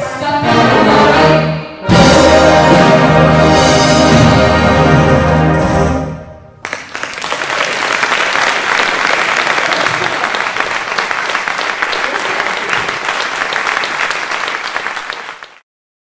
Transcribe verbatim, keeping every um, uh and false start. Stop.